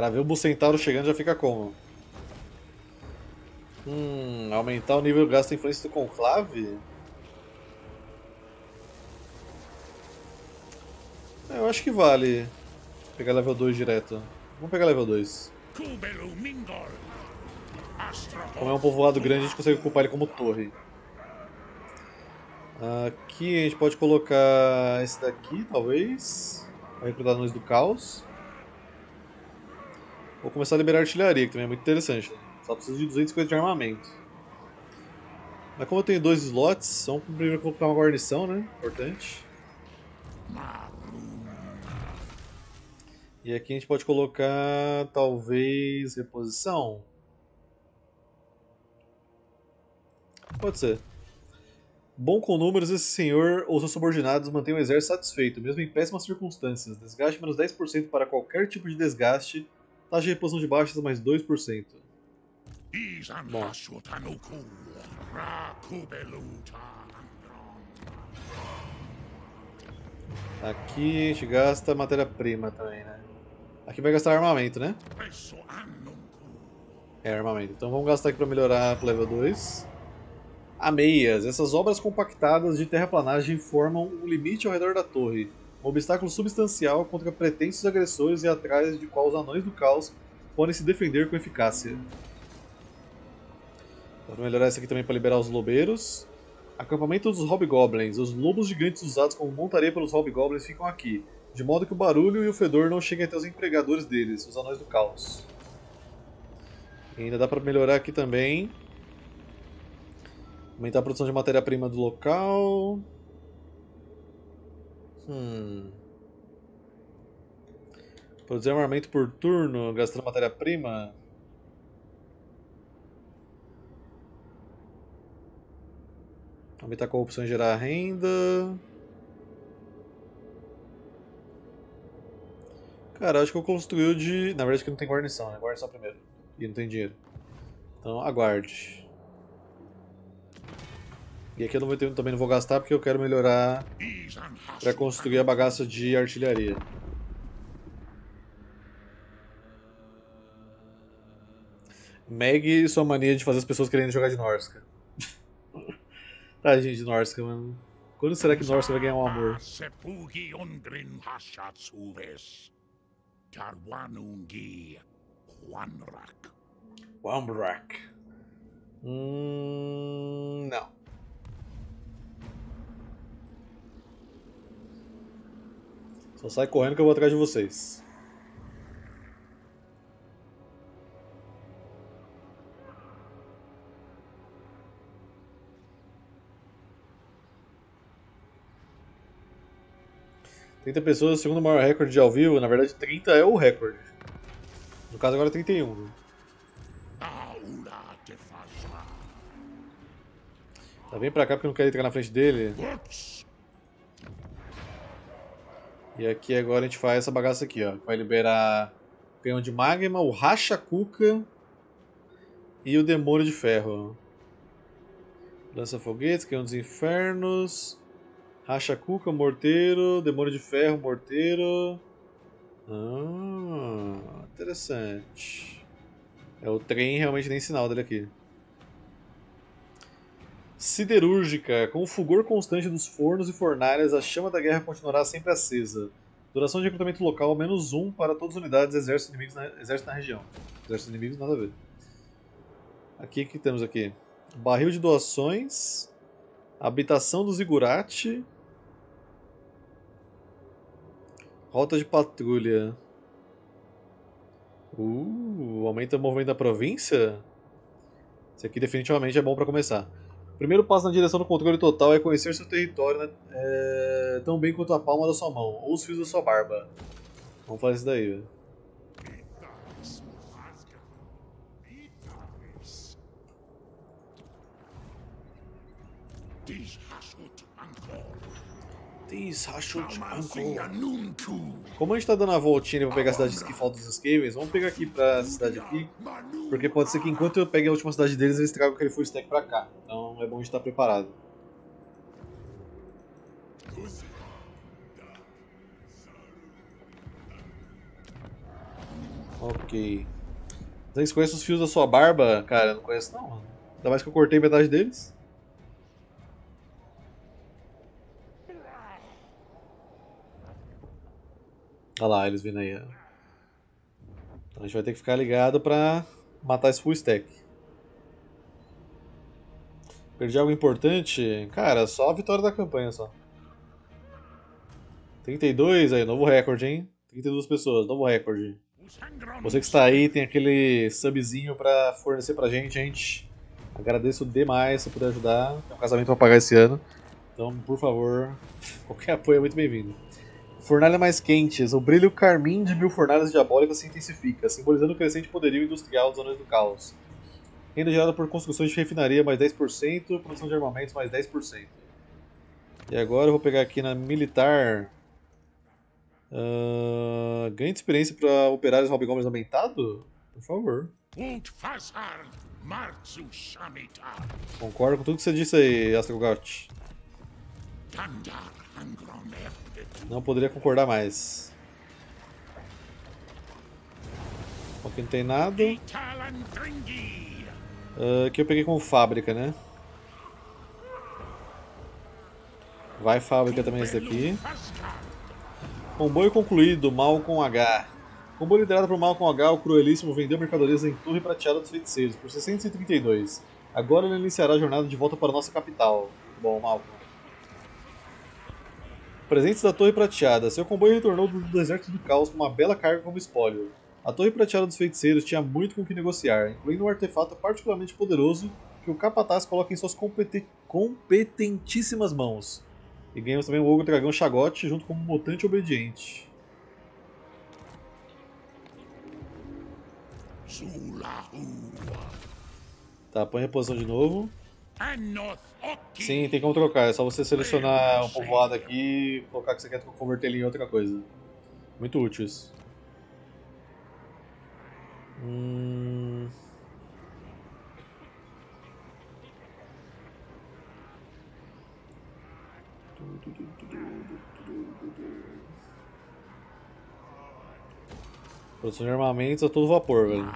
Cara, ver o Bucentauro chegando já fica como? Aumentar o nível do gasto de influência do Conclave? É, eu acho que vale pegar level 2 direto. Vamos pegar level 2. Como é um povoado grande, a gente consegue ocupar ele como torre. Aqui a gente pode colocar esse daqui, talvez. Vai recrutar Anões do Caos. Vou começar a liberar artilharia, que também é muito interessante. Só preciso de 250 de armamento. Mas como eu tenho 2 slots, vamos primeiro colocar uma guarnição, né? Importante. E aqui a gente pode colocar, talvez, reposição. Pode ser. Bom com números, esse senhor ou seus subordinados mantém o exército satisfeito, mesmo em péssimas circunstâncias. Desgaste menos 10% para qualquer tipo de desgaste. Taxa de reposição de baixas mais 2%. Bom. Aqui a gente gasta matéria-prima também, né? Aqui vai gastar armamento, né? É, armamento. Então vamos gastar aqui para melhorar para o level 2. Ameias. Essas obras compactadas de terraplanagem formam um limite ao redor da torre. Um obstáculo substancial contra pretensos agressores e atrás de qual os Anões do Caos podem se defender com eficácia. Vamos melhorar essa aqui também para liberar os lobeiros. Acampamento dos Hobgoblins. Os lobos gigantes usados como montaria pelos Hobgoblins ficam aqui, de modo que o barulho e o fedor não cheguem até os empregadores deles, os Anões do Caos. E ainda dá para melhorar aqui também. Aumentar a produção de matéria-prima do local. Produzir armamento por turno, gastando matéria-prima. Aumentar a corrupção e gerar renda. Cara, acho que eu construí de... Na verdade que não tem guarnição, né? Guarnição primeiro. E não tem dinheiro. Então, aguarde. E aqui eu não vou ter, também não vou gastar porque eu quero melhorar para construir a bagaça de artilharia. Meg e sua mania de fazer as pessoas querendo jogar de Norska. Tá, gente, de Norska, mano. Quando será que Norska vai ganhar um amor? Wamrak. Não. Só sai correndo que eu vou atrás de vocês. . 30 pessoas, segundo o maior recorde de ao vivo. Na verdade 30 é o recorde. No caso agora é 31. Tá, vem pra cá porque eu não quero entrar na frente dele. E aqui agora a gente faz essa bagaça aqui, ó. Vai liberar o Queima de Magma, o Racha Cuca e o Demônio de Ferro. Lança foguetes, Queima dos Infernos, Racha Cuca, Morteiro, Demônio de Ferro, Morteiro. Interessante. É o trem, realmente nem sinal dele aqui. Siderúrgica. Com o fulgor constante dos fornos e fornalhas, a chama da guerra continuará sempre acesa. Duração de recrutamento local, menos 1 para todas as unidades exércitos inimigos na região. Exércitos inimigos, nada a ver. Aqui, o que temos aqui? Barril de doações. Habitação do Zigurate. Rota de patrulha. Aumenta o movimento da província? Isso aqui definitivamente é bom para começar. Primeiro passo na direção do controle total é conhecer seu território, né? Tão bem quanto a palma da sua mão, ou os fios da sua barba. Vamos fazer isso daí, velho. Como a gente tá dando a voltinha pra pegar cidades que faltam dos Skavens, vamos pegar aqui pra cidade aqui. Porque pode ser que enquanto eu pegue a última cidade deles, eles tragam aquele full stack pra cá. Então é bom a gente estar preparado. Ok. Vocês conhecem os fios da sua barba? Cara, eu não conheço não, mano. Ainda mais que eu cortei metade deles. Olha lá, eles vindo aí. Então a gente vai ter que ficar ligado pra matar esse full stack. Perdi algo importante? Cara, só a vitória da campanha, só. 32, aí, novo recorde, hein? 32 pessoas, novo recorde. Você que está aí, tem aquele subzinho pra fornecer pra gente, gente. Agradeço demais se puder ajudar. Tem um casamento pra pagar esse ano. Então, por favor, qualquer apoio é muito bem-vindo. Fornalha mais quentes. O brilho carmim de 1000 fornalhas diabólicas se intensifica, simbolizando o crescente poderio industrial dos Anões do Caos. Renda gerada por construções de refinaria mais 10%, produção de armamentos mais 10%. E agora eu vou pegar aqui na militar... ganho de experiência para operários hobgoblins aumentado? Por favor. Concordo com tudo que você disse aí, Astragoth. Não poderia concordar mais. Aqui não tem nada. Aqui eu peguei com fábrica, né? Vai fábrica também esse daqui. Comboio concluído, Malcolm H. Comboio liderado por Malcolm H, o cruelíssimo, vendeu mercadorias em Torre Prateada dos Feiticeiros por 632. Agora ele iniciará a jornada de volta para a nossa capital. Bom, Malcolm. Presentes da Torre Prateada. Seu comboio retornou do deserto do caos com uma bela carga como espólio. A Torre Prateada dos Feiticeiros tinha muito com o que negociar, incluindo um artefato particularmente poderoso que o capataz coloca em suas competentíssimas mãos. E ganhamos também o Ogro Dragão Chagote junto com o Mutante Obediente. Tá, põe a reposição de novo. Sim, tem como trocar, é só você selecionar um povoado aqui e colocar que você quer converter ele em outra coisa. Muito útil isso. Produção de armamentos a todo vapor, velho.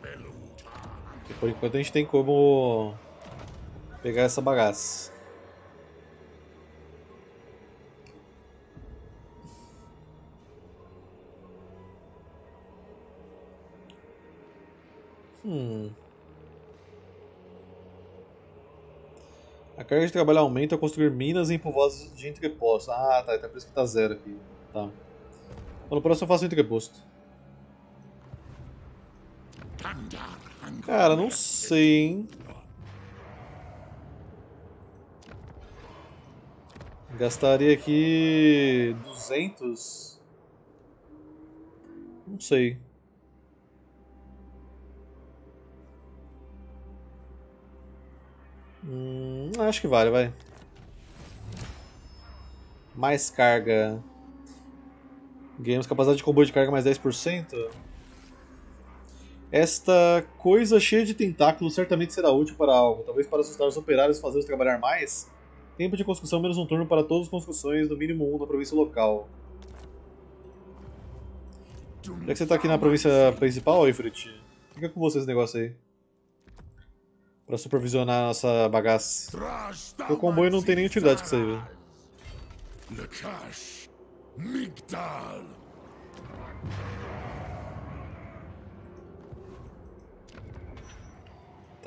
Porque por enquanto a gente tem como pegar essa bagaça. A carga de trabalho aumenta ao construir minas em povoados de entrepostos. Ah, tá. Então por isso que tá zero aqui. Tá. No próximo eu faço entreposto. Cara, não sei, hein. Gastaria aqui... 200? Não sei. Acho que vale, vai. Mais carga. Ganhamos capacidade de comboio de carga mais 10%. Esta coisa cheia de tentáculos certamente será útil para algo. Talvez para assustar os operários e fazê-los trabalhar mais. Tempo de construção menos um turno para todas as construções, no mínimo 1 na província local. Já que você está aqui na província principal, Ifrit, fica com você esse negócio aí. Pra supervisionar a nossa bagaça. O comboio não tem nem utilidade que você vê.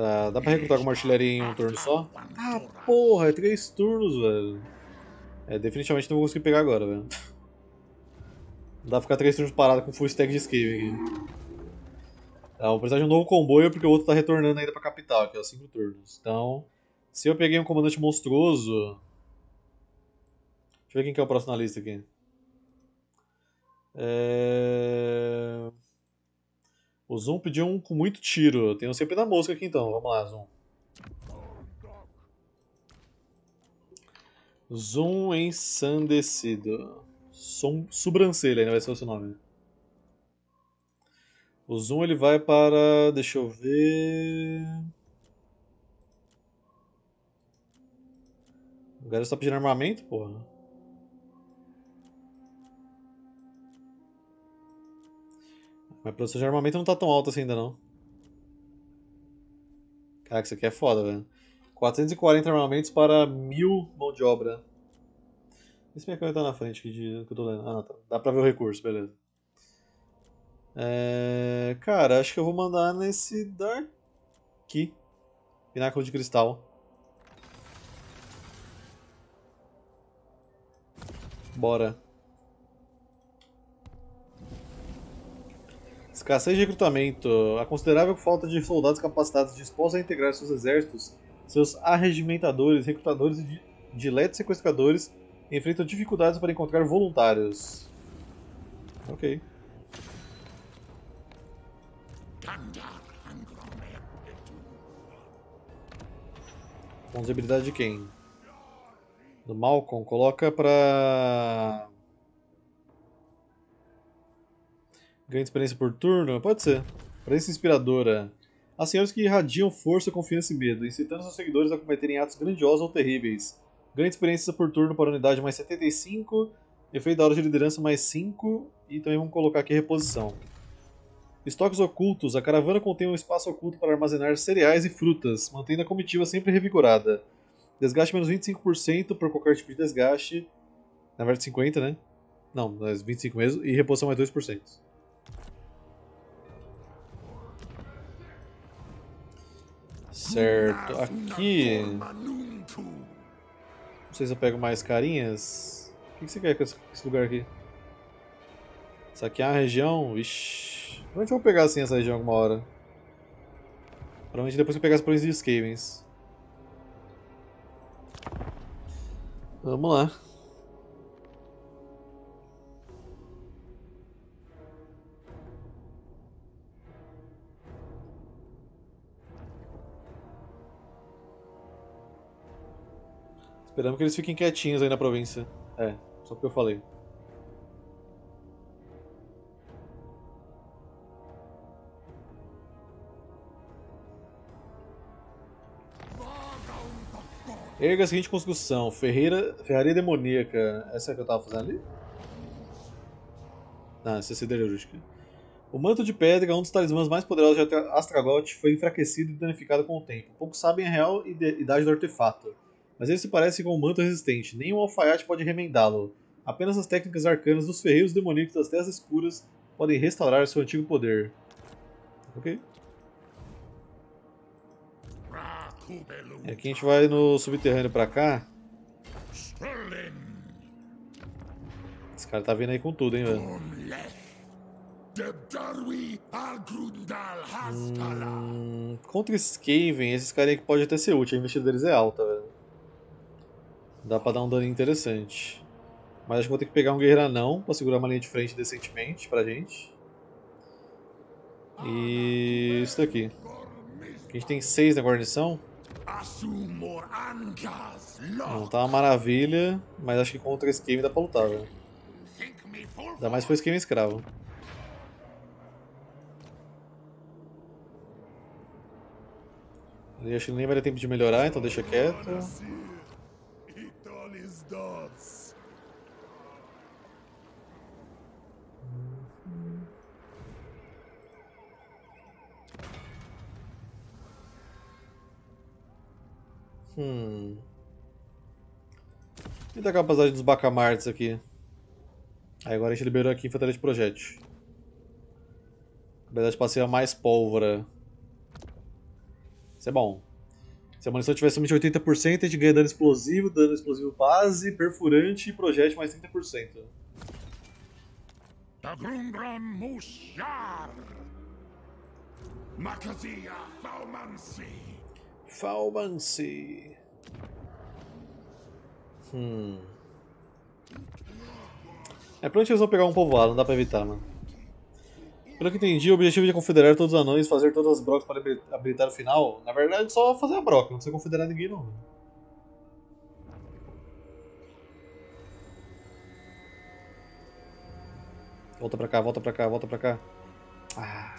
Tá, dá pra recrutar com uma artilharia em um turno só? Ah, porra, é 3 turnos, velho. É, definitivamente não vou conseguir pegar agora, velho. Não dá pra ficar 3 turnos parado com full stack de escape aqui. Tá, vou precisar de um novo comboio porque o outro tá retornando ainda pra capital, que é os 5 turnos. Então, se eu peguei um comandante monstruoso... Deixa eu ver quem que é o próximo na lista aqui. O Zoom pediu um com muito tiro. Tem um CP da mosca aqui então, vamos lá, Zoom. Zoom ensandecido. Sobrancelha, ainda vai ser o seu nome. O Zoom ele vai para... deixa eu ver... O cara está pedindo armamento, porra. Mas a produção de armamento não tá tão alta assim ainda não. Caraca, isso aqui é foda, velho. 440 armamentos para 1000 mão de obra. Esse mercado tá na frente aqui de, que eu tô lendo. Ah, não, tá. Dá pra ver o recurso, beleza. É, cara, acho que eu vou mandar nesse Dark Key. Pináculo de cristal. Bora. Escassez de recrutamento. A considerável falta de soldados capacitados dispostos a integrar seus exércitos, seus arregimentadores, recrutadores e diletos sequestradores enfrentam dificuldades para encontrar voluntários. Ok. Ponto de habilidade de quem? Do Malcolm? Coloca pra... Ganha experiência por turno? Pode ser. Experiência inspiradora. As senhoras que irradiam força, confiança e medo, incitando seus seguidores a cometerem atos grandiosos ou terríveis. Ganha experiência por turno para unidade mais 75, efeito da hora de liderança mais 5 e também vamos colocar aqui reposição. Estoques ocultos. A caravana contém um espaço oculto para armazenar cereais e frutas, mantendo a comitiva sempre revigorada. Desgaste menos 25% por qualquer tipo de desgaste. Na verdade 50, né? Não, mas 25 mesmo. E reposição mais 2%. Certo. Aqui... Não sei se eu pego mais carinhas. O que você quer com esse lugar aqui? Isso aqui é uma região... Vixi... Provavelmente eu vou pegar assim essa região alguma hora. Provavelmente depois que eu pegar as províncias de Skavens. Vamos lá. Esperamos que eles fiquem quietinhos aí na província. É, só porque eu falei. Erga a seguinte construção, ferraria demoníaca, essa é que eu tava fazendo ali? Não, essa é siderúrgica. O manto de pedra, um dos talismãs mais poderosos de Astragoth, foi enfraquecido e danificado com o tempo. Poucos sabem a real idade do artefato, mas ele se parece com um manto resistente, nenhum alfaiate pode remendá-lo. Apenas as técnicas arcanas dos ferreiros demoníacos das terras escuras podem restaurar seu antigo poder. Ok. E aqui a gente vai no subterrâneo pra cá. Esse cara tá vindo aí com tudo, hein, velho. Contra Skaven, esses caras aí que pode até ser útil. A investida deles é alta, velho. Dá pra dar um daninho interessante. Mas acho que vou ter que pegar um guerreiro anão pra segurar uma linha de frente decentemente pra gente. E... isso daqui. A gente tem 6 na guarnição. Não tá uma maravilha, mas acho que contra esse game dá pra lutar, velho. Ainda mais pra esse game escravo. Eu acho que nem vai dar tempo de melhorar, então deixa quieto. E da capacidade dos bacamartes aqui? Aí agora a gente liberou aqui infantaria de projétil. Na verdade passei a mais pólvora. Isso é bom. Se a munição tiver somente 80%, a gente ganha dano explosivo base, perfurante e projétil mais 30%. Falmancy. É pra onde eles vão pegar um povoado, não dá pra evitar, mano. Pelo que entendi, o objetivo de confederar todos os anões, fazer todas as brocas para habilitar o final, na verdade só fazer a broca, não precisa confederar ninguém não. Volta pra cá, volta pra cá, volta pra cá. Ah.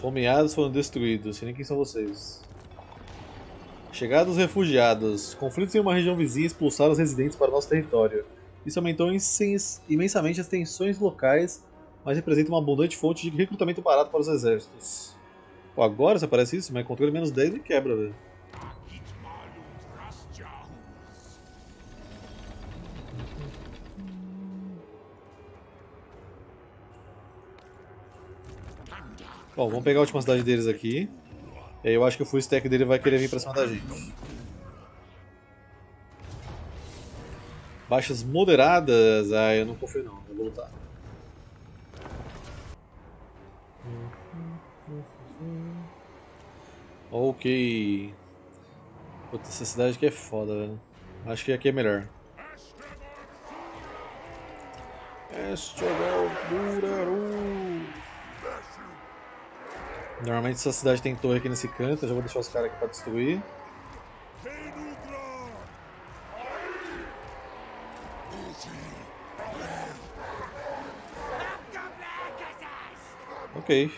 Fomeados foram destruídos. Sei nem quem são vocês. Chegados refugiados. Conflitos em uma região vizinha expulsaram os residentes para nosso território. Isso aumentou imensamente as tensões locais, mas representa uma abundante fonte de recrutamento barato para os exércitos. Pô, agora se aparece isso, mas controle menos 10 me quebra, velho. Bom, vamos pegar a última cidade deles aqui. E aí eu acho que o full stack dele vai querer vir pra cima da gente. Baixas moderadas? Ah, eu não confio não, eu vou lutar. Ok. Puta, essa cidade aqui é foda, velho. Acho que aqui é melhor. Normalmente essa cidade tem torre aqui nesse canto, eu já vou deixar os caras aqui pra destruir. Ok.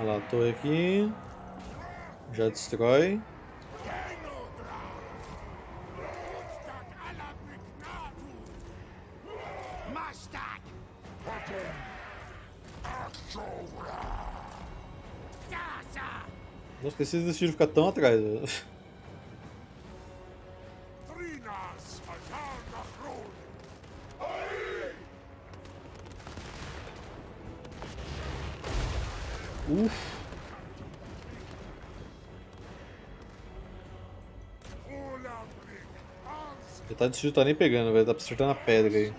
Olha lá, a torre aqui. Já destrói. Nossa, precisa desse tiro ficar tão atrás. Uff. Metade do tiro tá nem pegando, velho. Tá acertando a pedra aí.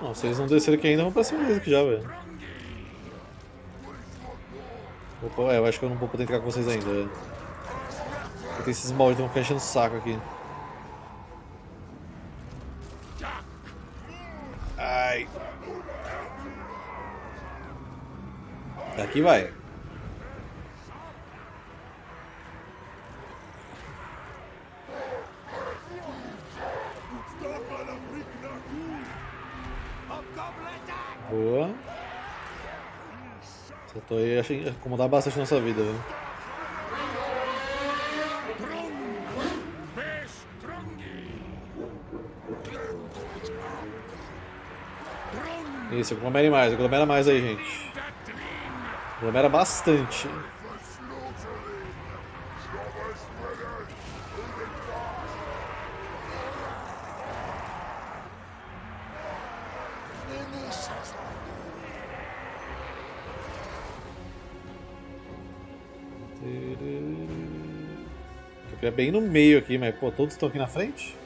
Não, se eles não desceram aqui ainda, vão pra cima deles aqui já, velho. É, eu acho que eu não vou poder entrar com vocês ainda, velho. Porque esses malditos vão ficar enchendo o saco aqui. Ai. Daqui vai. Boa. Essa torre achei incomodar bastante nossa vida, velho. Isso, aglomera mais aí, gente. Aglomera bastante. É bem no meio aqui, mas pô, todos estão aqui na frente?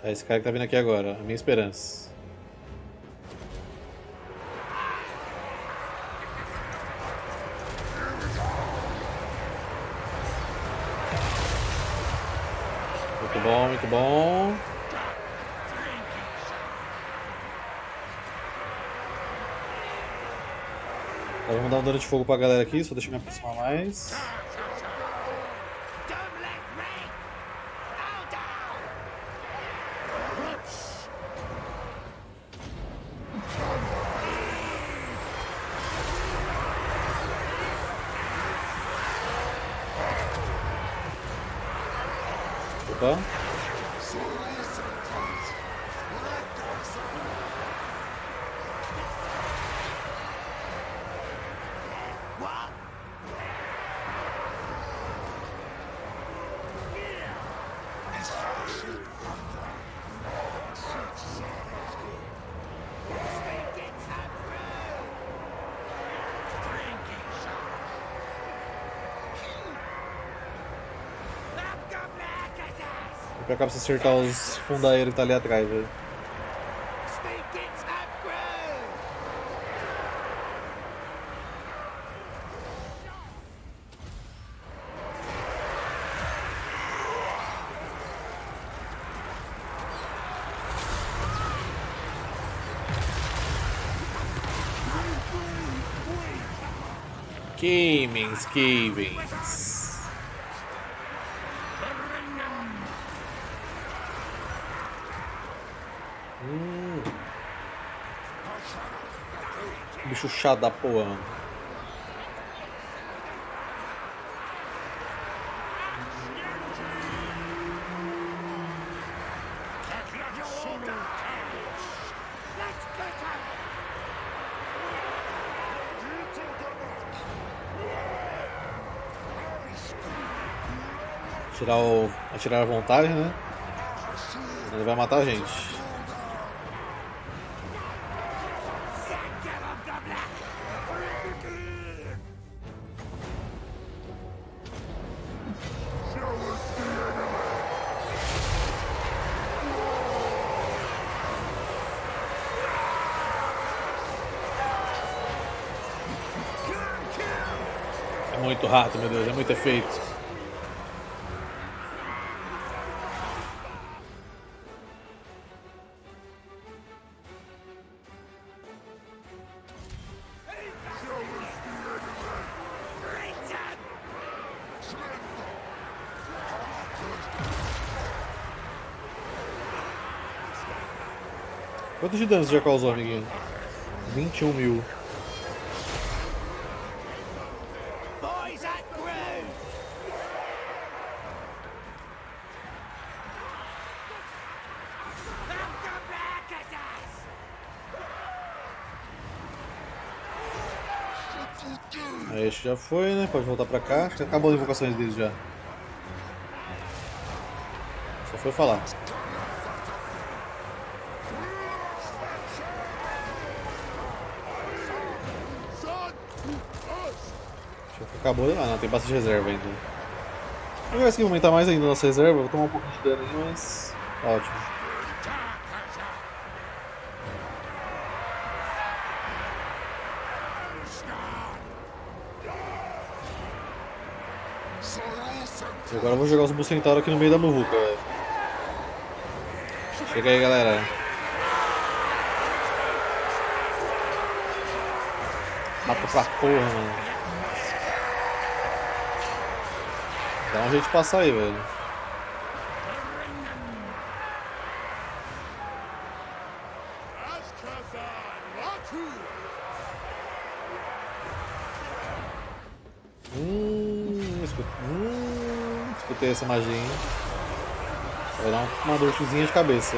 Tá, esse cara que tá vindo aqui agora, a minha esperança. Muito bom, muito bom. Vamos dar um dano de fogo pra galera aqui, só deixa eu me aproximar mais. Opa. Pra você acertar os fundaeiros que tá ali atrás, velho. Skavens. Bicho chato da porra, mano. Tirar o... Atirar à vontade, né? Ele vai matar a gente. É muito rato, meu Deus, é muito efeito. Quantos de dano você já causou, amiguinho? 21.000. Aí, este já foi, né? Pode voltar pra cá. Acho que acabou as invocações deles já. Só foi falar. Acabou, ah não, tem bastante reserva ainda. Eu vou conseguir aumentar mais ainda a nossa reserva, vou tomar um pouco de dano aí, mas tá ótimo. E agora eu vou jogar os Bucentauro aqui no meio da muvuca. Chega aí, galera. Mata pra porra, mano. Dá um jeito de passar aí, velho. Escutei essa magia, hein? Vai dar uma dorzinha de cabeça.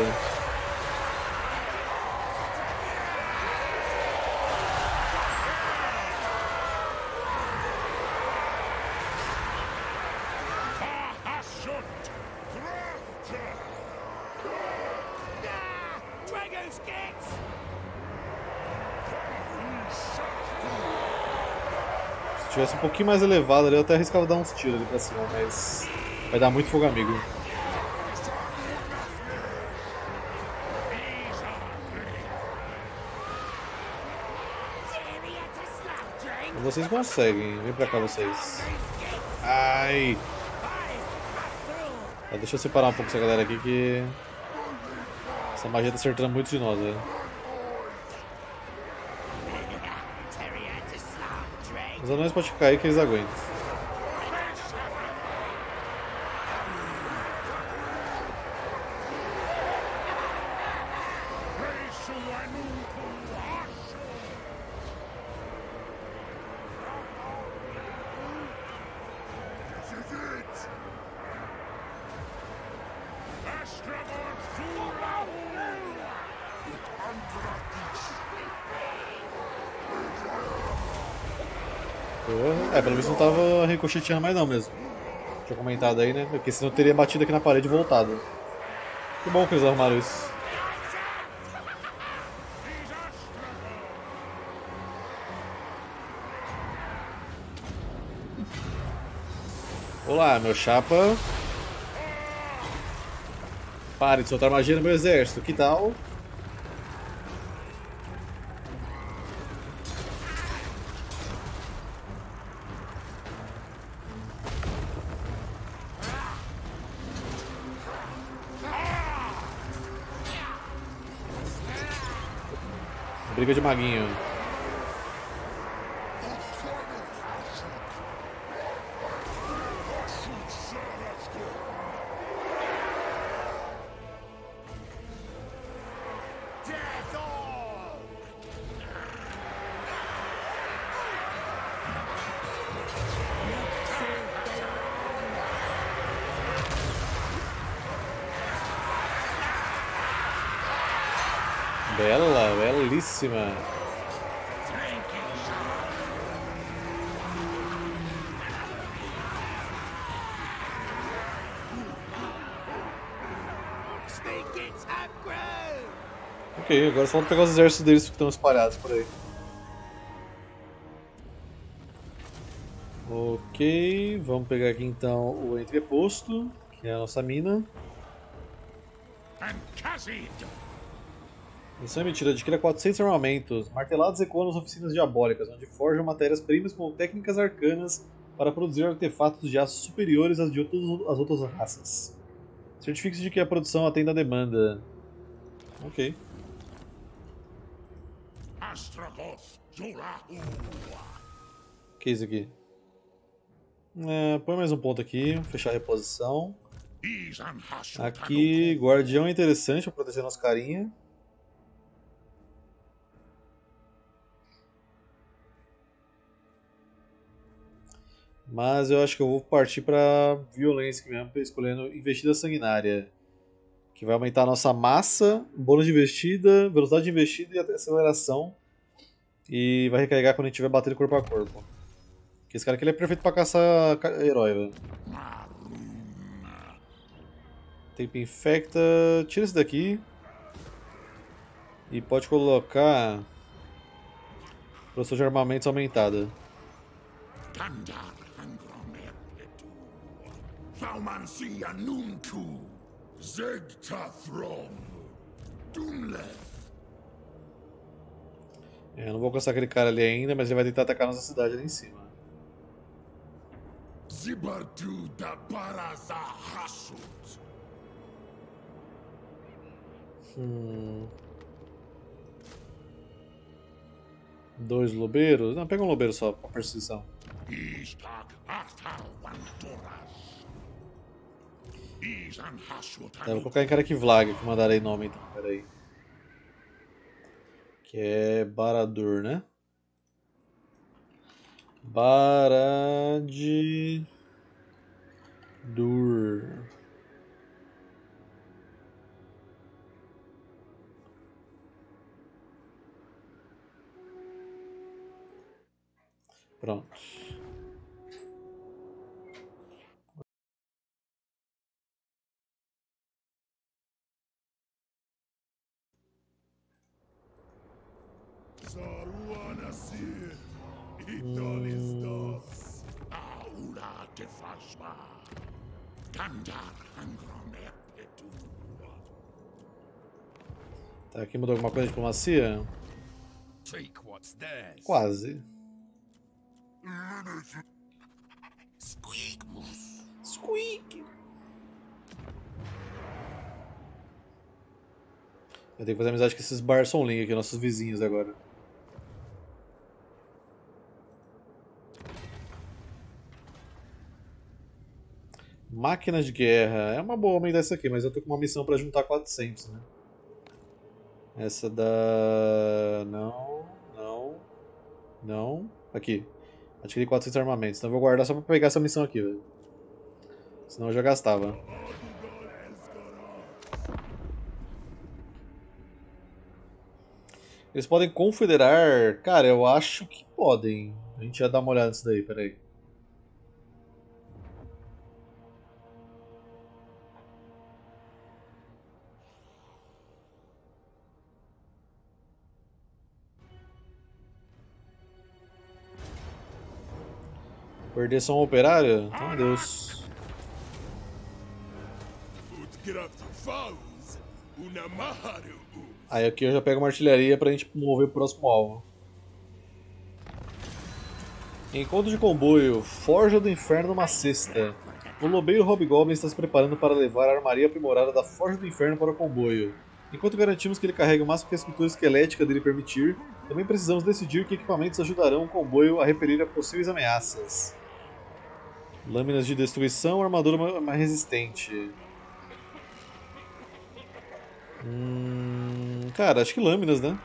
Se tivesse um pouquinho mais elevado ali, eu até arriscava dar uns tiros ali pra cima, mas vai dar muito fogo amigo. Vocês conseguem, vem pra cá vocês. Ai! Tá, deixa eu separar um pouco essa galera aqui que... Essa magia tá acertando muito de nós, velho. Os anões podem cair que eles aguentam. É, pelo menos não tava ricocheteando mais não mesmo. Tinha comentado aí, né? Porque senão eu teria batido aqui na parede e voltado. Que bom que eles arrumaram isso. Olá, meu chapa. Pare de soltar magia no meu exército, que tal? Briga de maguinho. Bela, belíssima. Ok, agora só vamos pegar os exércitos deles que estão espalhados por aí. Ok, vamos pegar aqui então o entreposto, que é a nossa mina. Missão emitida, adquira 400 armamentos, martelados ecoam nas oficinas diabólicas, onde forjam matérias-primas com técnicas arcanas para produzir artefatos de aço superiores às de todas as outras raças. Certifique-se de que a produção atende à demanda. Ok. Astragoth. O que é isso aqui? Põe mais um ponto aqui, fechar a reposição. Aqui, guardião é interessante para proteger nosso carinha. Mas eu acho que eu vou partir para violência mesmo, escolhendo investida sanguinária. Que vai aumentar a nossa massa, bônus de investida, velocidade de investida e até aceleração. E vai recarregar quando a gente estiver batendo corpo a corpo. Porque esse cara aqui ele é perfeito pra caçar herói, velho. Tempo infecta. Tira esse daqui. E pode colocar. Produção de armamentos aumentada. Eu não vou alcançar aquele cara ali ainda, mas ele vai tentar atacar nossa cidade ali em cima. Dois lobeiros? Não, pega um lobeiro só pra perseguição. Vou colocar em cara que Vlag, que mandarei nome então, peraí. Que é Barador, né? Baradur. Pronto. Tá, aqui mudou alguma coisa de diplomacia? Quase. Squeak. Eu tenho que fazer amizade com esses Barsomling aqui, nossos vizinhos agora. Máquinas de guerra. É uma boa aumentar isso aqui, mas eu tô com uma missão pra juntar 400, né? Essa da... Não. Aqui. Adquiri 400 armamentos. Então eu vou guardar só pra pegar essa missão aqui, velho. Senão eu já gastava. Eles podem confederar... Cara, eu acho que podem. A gente já dá uma olhada nisso daí, peraí. Perder só um operário? Então, adeus. Aí aqui eu já pego uma artilharia pra gente mover pro próximo alvo. Encontro de comboio. Forja do Inferno numa cesta. O lobeiro Hobgoblin está se preparando para levar a armaria aprimorada da Forja do Inferno para o comboio. Enquanto garantimos que ele carregue o máximo que a estrutura esquelética dele permitir, também precisamos decidir que equipamentos ajudarão o comboio a repelir a possíveis ameaças. Lâminas de destruição, armadura mais resistente. Cara, acho que lâminas, né?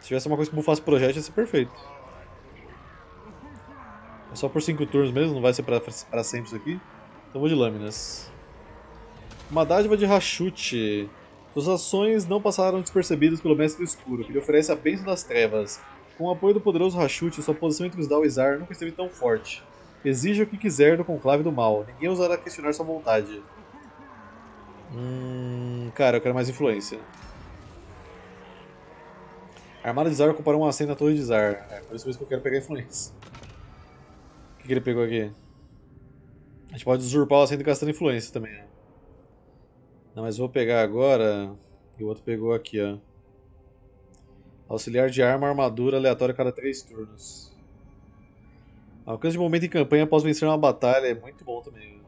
Se tivesse uma coisa que bufasse o projeto, ia ser perfeito. É só por 5 turnos mesmo, não vai ser pra sempre isso aqui. Então vou de lâminas. Uma dádiva de Hachute. Suas ações não passaram despercebidas pelo Mestre Escuro, que lhe oferece a bênção das trevas. Com o apoio do poderoso Hachute, sua posição entre os Dao e Zar nunca esteve tão forte. Exija o que quiser do conclave do mal, ninguém ousará questionar sua vontade. Cara, eu quero mais influência. A armada de Zar comparou uma cena à torre de Zar. É, por isso mesmo que eu quero pegar influência. O que ele pegou aqui? A gente pode usurpar o assento gastando influência também. Não, mas vou pegar agora. E o outro pegou aqui, ó. Auxiliar de arma, armadura aleatória a cada 3 turnos. Alcance de momento em campanha após vencer uma batalha. É muito bom também.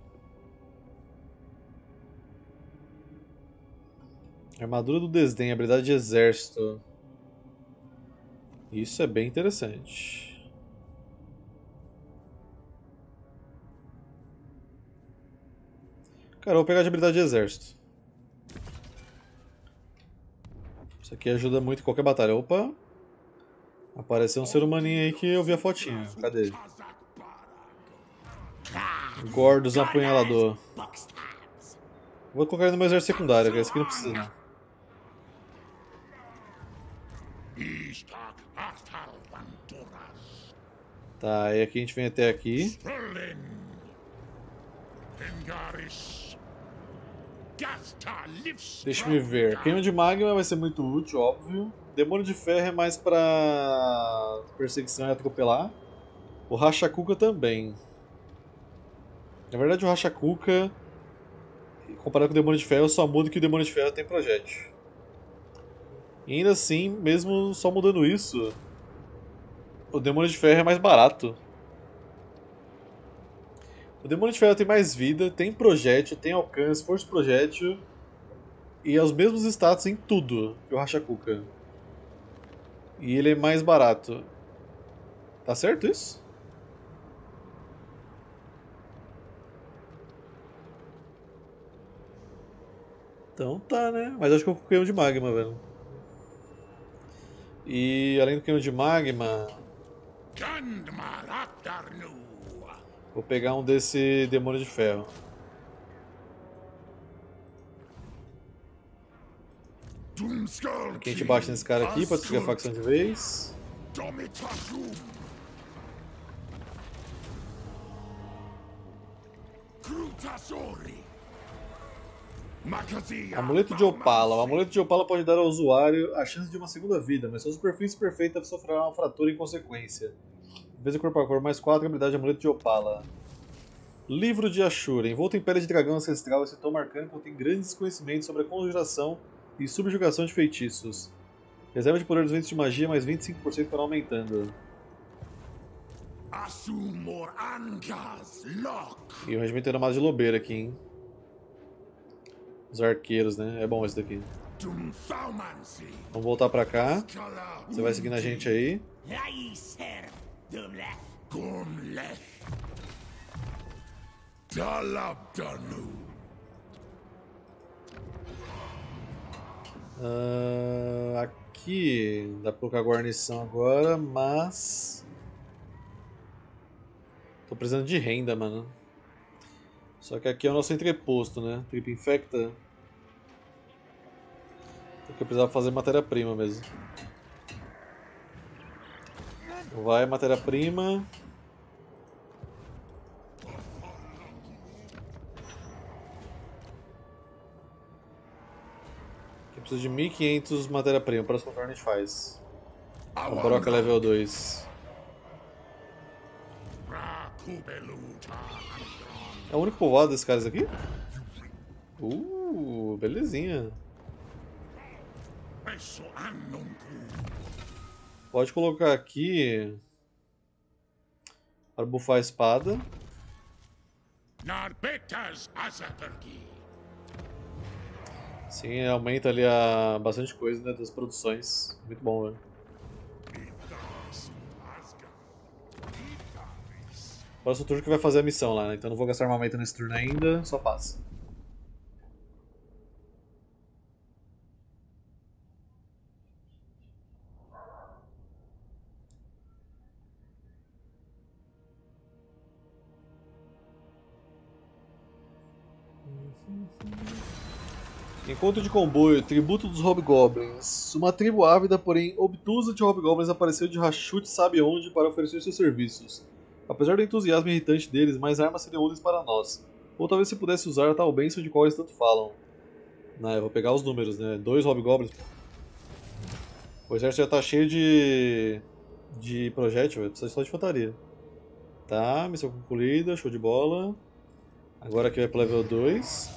Armadura do Desdém, habilidade de exército. Isso é bem interessante. Cara, eu vou pegar de habilidade de exército. Isso aqui ajuda muito em qualquer batalha. Opa! Apareceu um ser humaninho aí que eu vi a fotinha. Cadê ele? Gordos apunhalador. Vou colocar ele no meu exército secundário, cara. Esse aqui não precisa, não. Tá, e aqui a gente vem até aqui. Deixa eu ver. Queima de Magma vai ser muito útil, óbvio. Demônio de Ferro é mais pra perseguição e atropelar. O Racha Cuca também. Na verdade, o Racha Cuca, comparado com o Demônio de Ferro, só muda que o Demônio de Ferro tem projétil. E ainda assim, mesmo só mudando isso, o Demônio de Ferro é mais barato. O Demônio de Ferro tem mais vida, tem projétil, tem alcance, força de projétil e é os mesmos status em tudo que o Racha Cuca. E ele é mais barato. Tá certo isso? Então tá, né? Mas acho que eu coloquei um de magma, velho. E além do canhão de magma, vou pegar um desse demônio de ferro. Aqui a gente bate nesse cara aqui pra desligar a facção de vez. Amuleto de Opala. O Amuleto de Opala pode dar ao usuário a chance de uma segunda vida, mas sua superfície perfeita sofrerá uma fratura em consequência. Defesa corpo a corpo, mais 4, habilidade de Amuleto de Opala. Livro de Ashura. Envolto em pele de dragão ancestral, esse tom arcano contém grandes conhecimentos sobre a conjuração e subjugação de feitiços. Reserva de poder dos ventos de magia, mais 25% para aumentando. E o regimento era mais de lobeira aqui, hein? Os arqueiros, né? É bom esse daqui. Vamos voltar pra cá. Você vai seguindo a gente aí. Aqui dá pra colocar guarnição agora, mas tô precisando de renda, mano. Só que aqui é o nosso entreposto, né? Trip infecta. Porque eu precisava fazer matéria-prima mesmo. Vai, matéria-prima. Aqui eu preciso de 1500 matéria-prima. O próximo turno a gente faz. O Broca level 2. É o único povoado desses caras aqui? Belezinha. Pode colocar aqui para bufar a espada. Sim, aumenta ali a bastante coisa, né, das produções. Muito bom, velho. Próximo turno que vai fazer a missão lá, né? Então não vou gastar armamento nesse turno ainda, só passa. Encontro de comboio, tributo dos Hobgoblins. Uma tribo ávida, porém obtusa de Hobgoblins apareceu de Hachute sabe onde para oferecer seus serviços. Apesar do entusiasmo irritante deles, mais armas seriam úteis para nós. Ou talvez se pudesse usar a tal bênção de qual eles tanto falam. Não, eu vou pegar os números, né? 2 Hobgoblins. O exército já tá cheio de projétil, eu preciso só de infantaria. Tá, missão concluída, show de bola. Agora aqui vai pro level 2.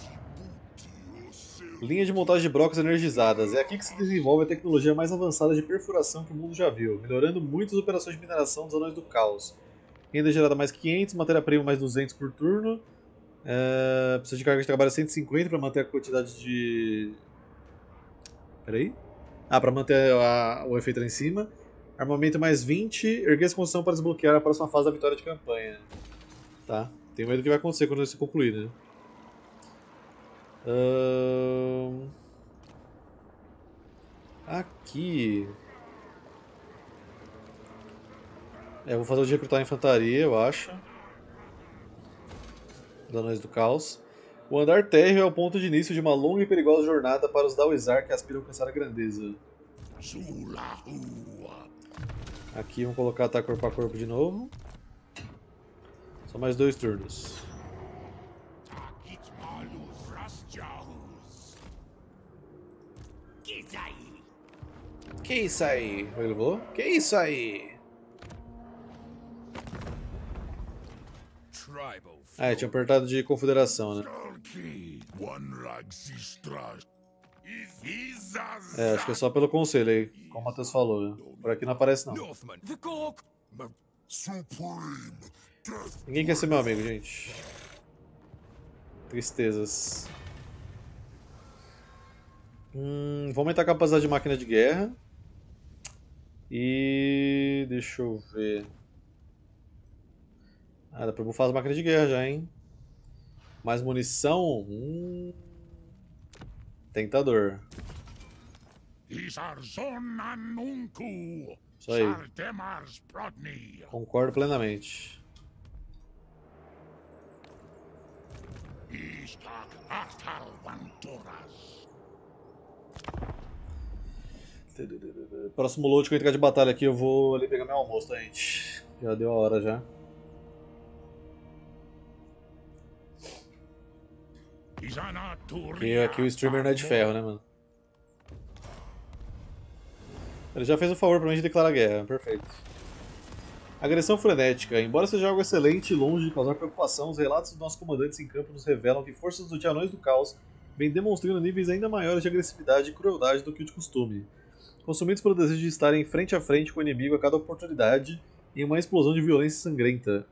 Linha de montagem de brocas energizadas. É aqui que se desenvolve a tecnologia mais avançada de perfuração que o mundo já viu, melhorando muito as operações de mineração dos Anões do Caos. Renda gerada mais 500, matéria-prima mais 200 por turno. Precisa de carga de trabalho 150 para manter a quantidade de... Peraí. Ah, para manter o efeito lá em cima. Armamento mais 20, erguer a construção para desbloquear a próxima fase da vitória de campanha. Tá, tenho medo do que vai acontecer quando isso concluir, né? Aqui eu vou fazer o de recrutar a infantaria, eu acho, dos Anões do Caos. O andar térreo é o ponto de início de uma longa e perigosa jornada para os Dalwizar que aspiram a alcançar a grandeza. Aqui vamos colocar ataque corpo a corpo de novo. Só mais 2 turnos. Que isso aí? Ele voou? Que isso aí? Ah, tinha apertado de confederação, né? É, acho que é só pelo conselho aí, como o Matheus falou, né? Por aqui não aparece não. Ninguém quer ser meu amigo, gente. Tristezas. Vamos aumentar a capacidade de máquina de guerra. E... deixa eu ver. Ah, dá pra bufar as máquinas de guerra já, hein? Mais munição? Tentador. Isso aí. Concordo plenamente. Próximo load que eu entrar de batalha aqui, eu vou ali pegar meu almoço, tá, gente? Já deu a hora já. E aqui o streamer não é de ferro, né, mano? Ele já fez o favor pra mim de declarar guerra, perfeito. Agressão frenética. Embora seja algo excelente e longe de causar preocupação, os relatos dos nossos comandantes em campo nos revelam que forças dos Anões do Caos vem demonstrando níveis ainda maiores de agressividade e crueldade do que o de costume. Consumidos pelo desejo de estarem frente a frente com o inimigo a cada oportunidade em uma explosão de violência sangrenta.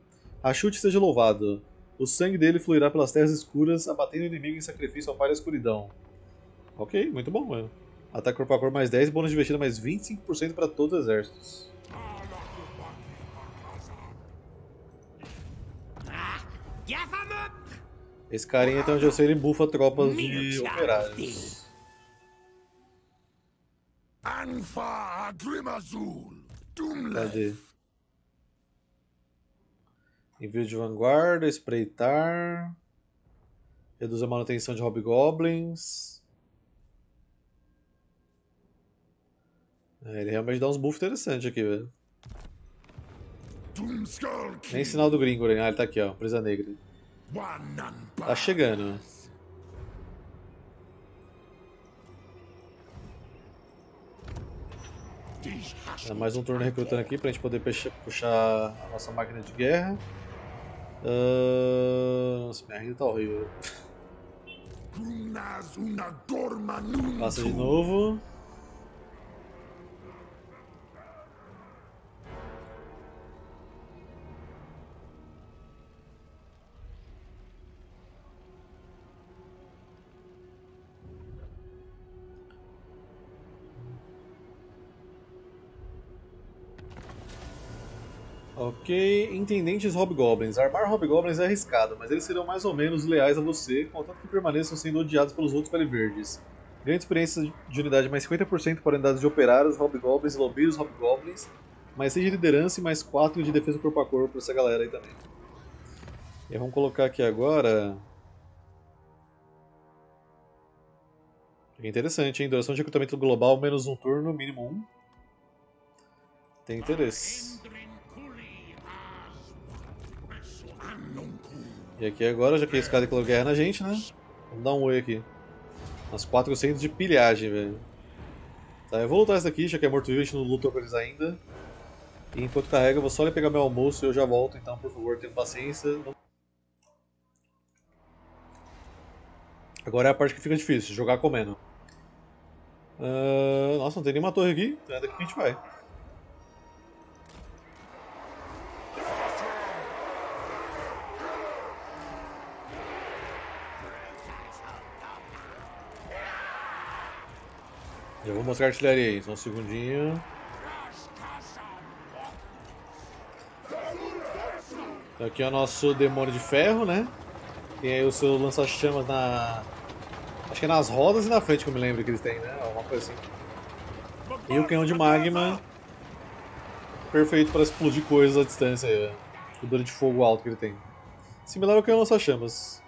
Hashut seja louvado. O sangue dele fluirá pelas terras escuras, abatendo o inimigo em sacrifício ao pai da escuridão. Ok, muito bom, mano. Ataque corpo a corpo mais 10, bônus de investida mais 25% para todos os exércitos. Esse carinha, até onde eu sei, ele bufa tropas de operários. Cadê? Envio de vanguarda, espreitar. Reduz a manutenção de Hobgoblins. É, ele realmente dá uns buffs interessantes aqui, velho. Nem sinal do Gringor, hein? Ah, ele tá aqui, ó. Presa negra. Tá chegando. Dá mais um turno recrutando aqui pra gente poder puxar a nossa máquina de guerra. Nossa, minha renda tá horrível. Passa de novo. Ok, intendentes Hobgoblins. Armar Hobgoblins é arriscado, mas eles serão mais ou menos leais a você, contanto que permaneçam sendo odiados pelos outros pele-verdes. Ganha experiência de unidade mais 50% para unidades de operários, Hobgoblins, lobisomens, Hobgoblins, mais 6 de liderança e mais 4 de defesa corpo a corpo para essa galera aí também. E vamos colocar aqui agora... É interessante, hein? Duração de recrutamento global, menos um turno, mínimo um. Tem interesse. E aqui agora, já que esse cara declarou guerra na gente, né? Vamos dar um oi aqui. Umas 400 de pilhagem, velho. Tá, eu vou lutar essa aqui, já que é morto-vivo, a gente não lutou com eles ainda. E enquanto carrega, eu vou só ali pegar meu almoço e eu já volto, então, por favor, tenham paciência. Agora é a parte que fica difícil, jogar comendo. Nossa, não tem nenhuma torre aqui, então é daqui que a gente vai. Já vou mostrar a artilharia aí, só um segundinho. Então aqui é o nosso demônio de ferro, né? Tem aí o seu lança-chamas na... acho que é nas rodas e na frente que eu me lembro que eles têm, né? Alguma coisa assim. E o canhão de magma. Perfeito para explodir coisas à distância aí, velho. O dano de fogo alto que ele tem. Similar ao canhão lança-chamas.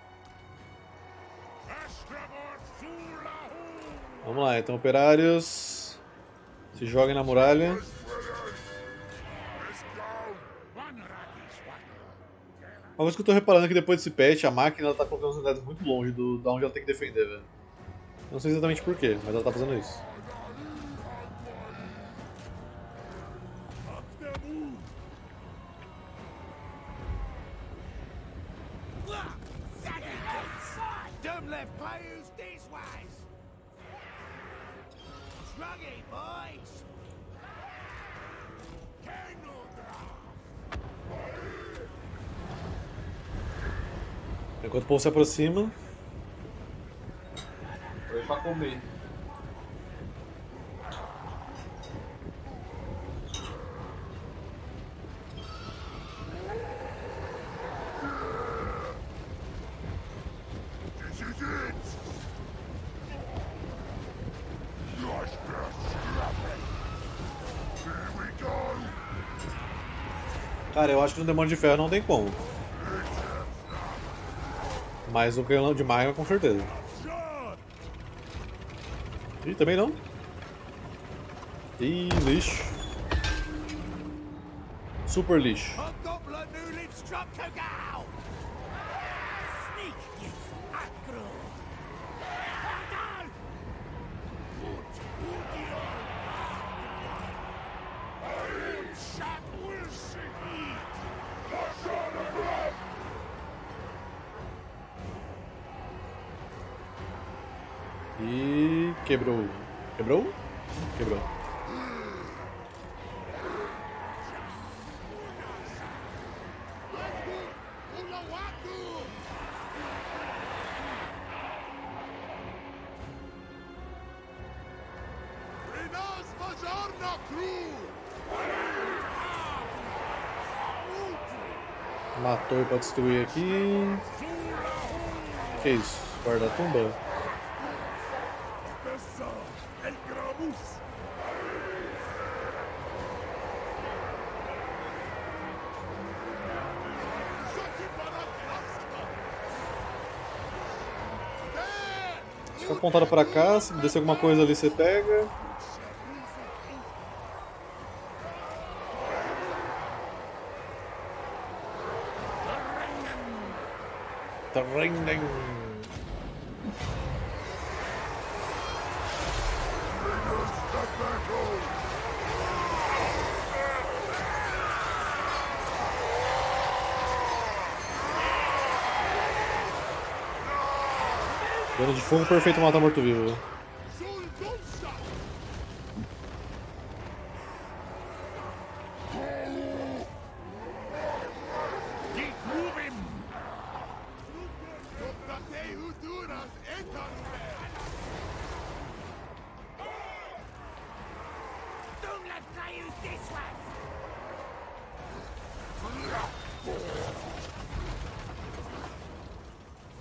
Vamos lá, então operários, se joguem na muralha. Uma coisa que eu tô reparando é que depois desse patch, a máquina ela tá colocando as unidades muito longe da onde ela tem que defender, velho. Não sei exatamente porquê, mas ela tá fazendo isso. Enquanto o povo se aproxima, foi pra comer. Cara, eu acho que no Demônio de Ferro não tem como. Mas o canhão de magma com certeza. Ih, também não. Ih, lixo. Super lixo. E quebrou. Quebrou? Quebrou. Matou pra destruir aqui. Que isso? Guarda-tumba. Fica apontado pra cá, se descer alguma coisa ali você pega. Dano de fogo perfeito mata morto-vivo.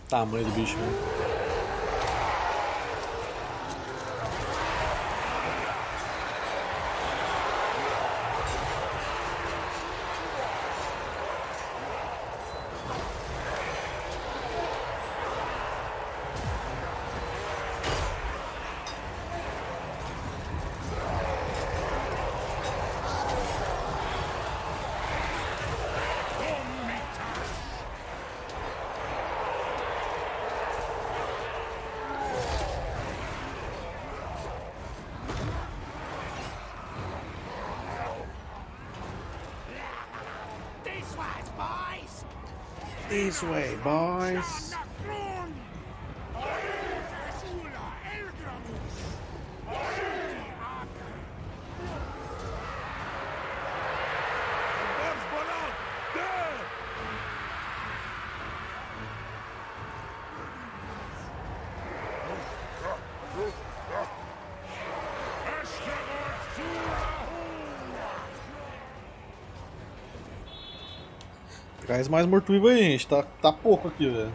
Tamanho do bicho, mano. This way, boys. Traz mais morto-vivo aí, gente. Tá pouco aqui, velho.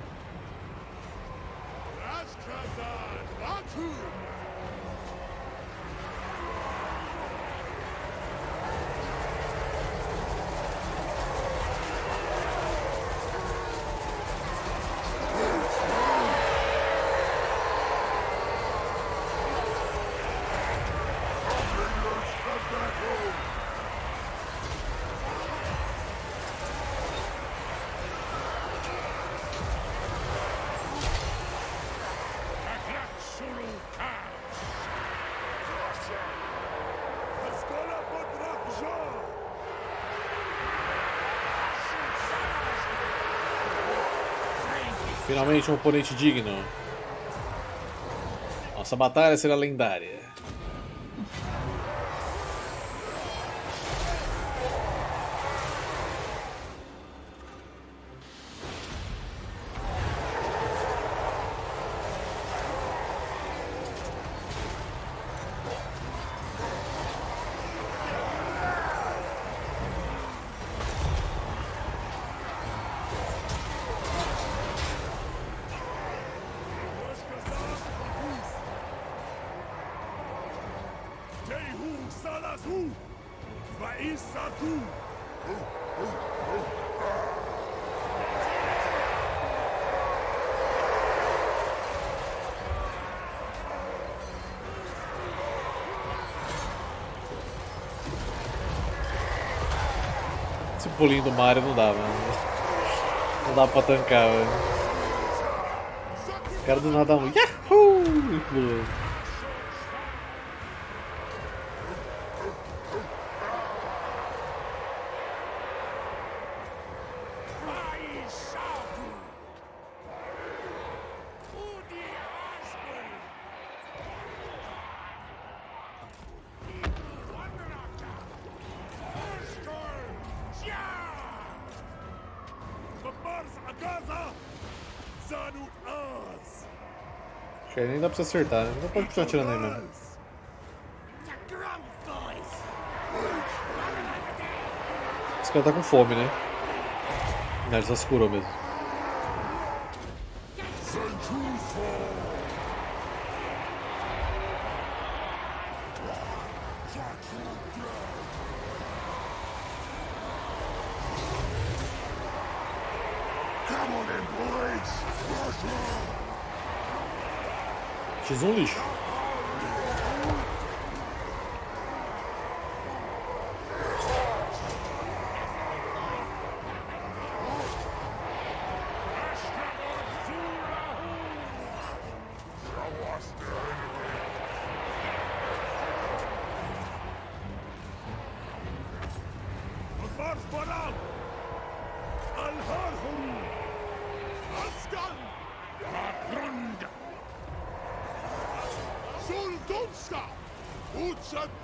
Finalmente um oponente digno. Nossa batalha será lendária. Esse pulinho do Mario não dá, mano. Não dá pra tancar, velho. O cara do nada um Yahoo! E pulou. Nem dá pra você acertar, né? Não pode continuar atirando aí mesmo. Esse cara tá com fome, né? Não, ele só se curou mesmo. Um lixo.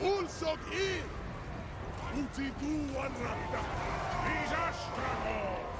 Unsog E! Multidu Anranda! Diz Astragoth!